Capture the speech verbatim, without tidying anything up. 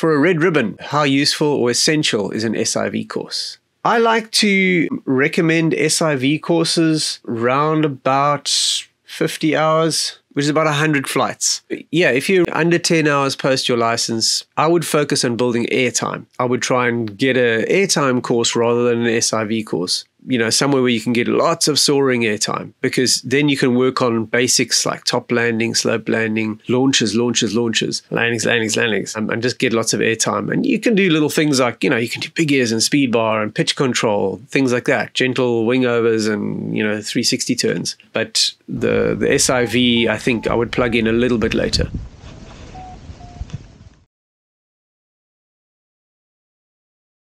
For a red ribbon, how useful or essential is an S I V course? I like to recommend S I V courses round about fifty hours, which is about one hundred flights. Yeah, if you're under ten hours post your license, I would focus on building airtime. I would try and get an airtime course rather than an S I V course. You know, somewhere where you can get lots of soaring airtime, because then you can work on basics like top landing, slope landing, launches, launches, launches, landings, landings, landings, and, and just get lots of airtime. And you can do little things like, you know, you can do big ears and speed bar and pitch control, things like that, gentle wing overs and, you know, three sixty turns. But the, the S I V, I think I would plug in a little bit later.